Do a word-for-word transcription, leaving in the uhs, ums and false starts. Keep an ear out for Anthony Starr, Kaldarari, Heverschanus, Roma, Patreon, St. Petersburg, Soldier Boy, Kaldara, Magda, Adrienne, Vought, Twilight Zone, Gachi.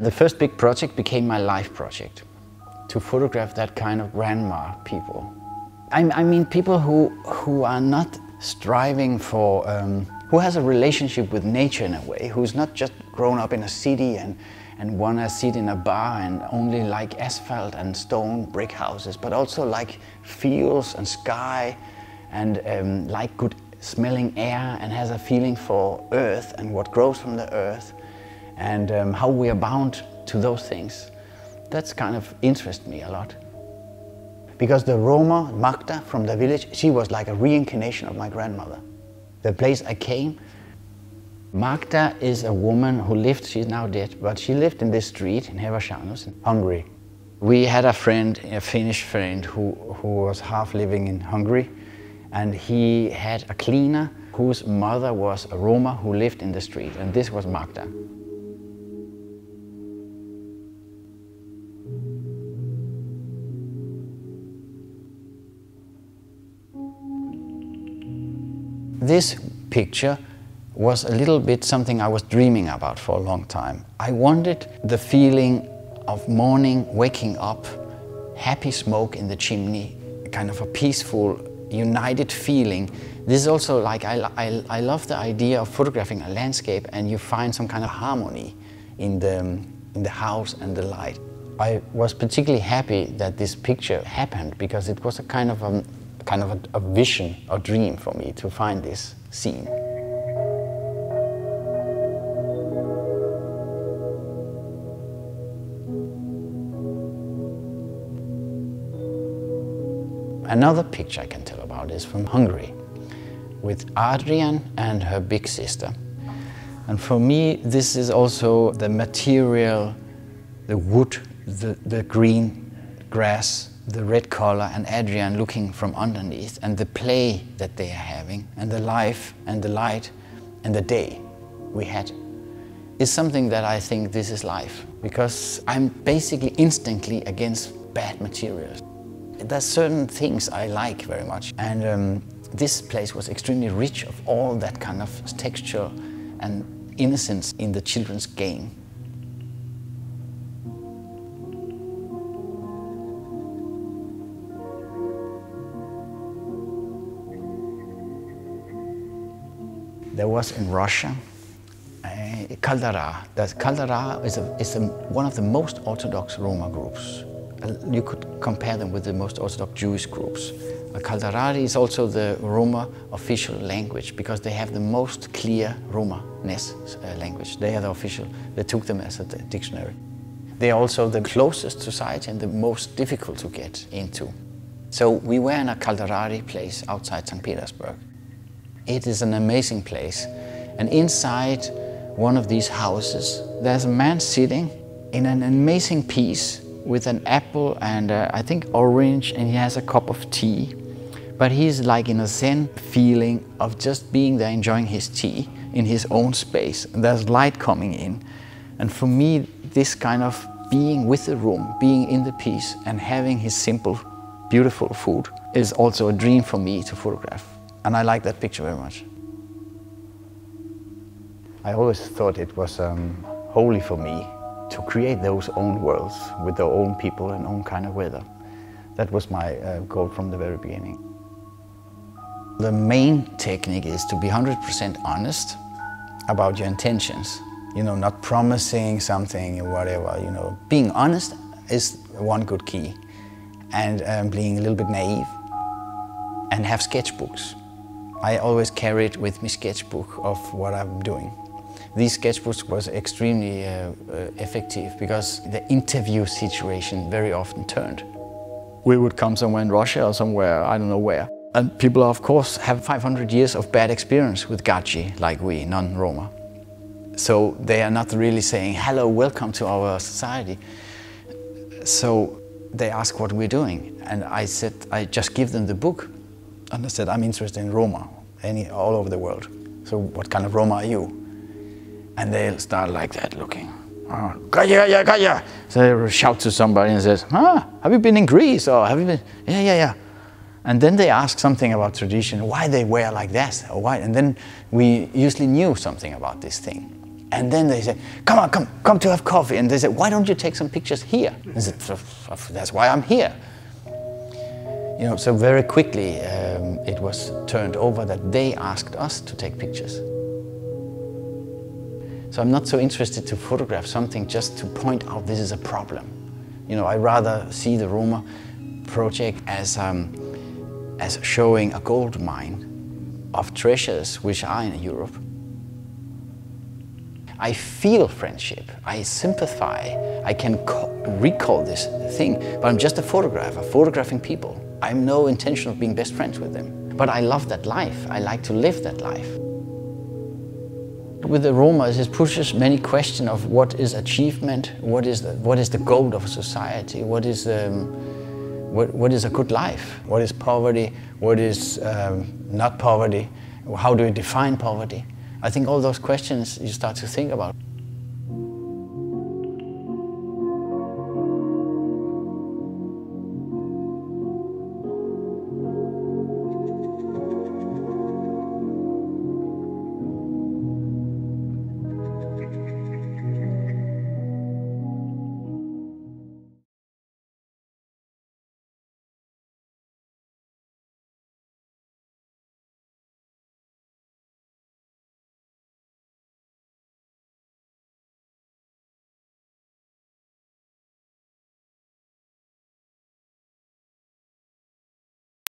The first big project became my life project, to photograph that kind of grandma people. I, I mean people who, who are not striving for, um, who has a relationship with nature in a way, who's not just grown up in a city and, and wanna sit in a bar and only like asphalt and stone brick houses, but also like fields and sky and um, like good smelling air and has a feeling for earth and what grows from the earth and um, how we are bound to those things. That's kind of interests me a lot. Because the Roma, Magda, from the village, she was like a reincarnation of my grandmother. The place I came, Magda is a woman who lived, she's now dead, but she lived in this street in Heverschanus, in Hungary. We had a friend, a Finnish friend, who, who was half living in Hungary, and he had a cleaner whose mother was a Roma who lived in the street, and this was Magda. This picture was a little bit something I was dreaming about for a long time. I wanted the feeling of morning, waking up, happy smoke in the chimney, kind of a peaceful, united feeling. This is also like, I, I, I love the idea of photographing a landscape and you find some kind of harmony in the, in the house and the light. I was particularly happy that this picture happened because it was a kind of a kind of a, a vision or dream for me to find this scene. Another picture I can tell about is from Hungary with Adrienne and her big sister. And for me, this is also the material, the wood, the, the green grass, the red collar and Adrienne looking from underneath and the play that they are having and the life and the light and the day we had is something that I think this is life because I'm basically instantly against bad materials. There's certain things I like very much and um, this place was extremely rich of all that kind of texture and innocence in the children's game. There was in Russia, uh, Kaldara. That Kaldara is, a, is a, one of the most Orthodox Roma groups. Uh, you could compare them with the most Orthodox Jewish groups. Uh, Kaldarari is also the Roma official language because they have the most clear Roma-ness uh, language. They are the official, they took them as a dictionary. They are also the closest society and the most difficult to get into. So we were in a Kaldarari place outside Saint Petersburg. It is an amazing place. And inside one of these houses, there's a man sitting in an amazing piece with an apple and uh, I think orange, and he has a cup of tea. But he's like in a zen feeling of just being there, enjoying his tea in his own space. And there's light coming in. And for me, this kind of being with the room, being in the piece and having his simple, beautiful food is also a dream for me to photograph. And I like that picture very much. I always thought it was um, holy for me to create those own worlds with their own people and own kind of weather. That was my uh, goal from the very beginning. The main technique is to be one hundred percent honest about your intentions. You know, not promising something or whatever, you know. Being honest is one good key. And um, being a little bit naive and have sketchbooks. I always carried with me sketchbook of what I'm doing. These sketchbooks was extremely uh, uh, effective because the interview situation very often turned. We would come somewhere in Russia or somewhere, I don't know where, and people of course have five hundred years of bad experience with Gachi, like we, non-Roma. So they are not really saying, hello, welcome to our society. So they ask what we're doing. And I said, I just give them the book. And I said, I'm interested in Roma, any, all over the world. So what kind of Roma are you? And they'll start like that, looking. Oh, Gaia, Gaia, Gaia. So they'll shout to somebody and says, ah, have you been in Greece? Or have you been, yeah, yeah, yeah. And then they ask something about tradition, why they wear like that, or why. And then we usually knew something about this thing. And then they said, come on, come, come to have coffee. And they said, why don't you take some pictures here? And I said, that's why I'm here. You know, so very quickly um, it was turned over that they asked us to take pictures. So I'm not so interested to photograph something just to point out this is a problem. You know, I rather see the Roma project as, um, as showing a gold mine of treasures which are in Europe. I feel friendship, I sympathize, I can recall this thing, but I'm just a photographer, photographing people. I have no intention of being best friends with them. But I love that life, I like to live that life. With the Roma, it pushes many questions of what is achievement, what is the, what is the goal of society, what is, um, what, what is a good life, what is poverty, what is um, not poverty, how do we define poverty? I think all those questions you start to think about.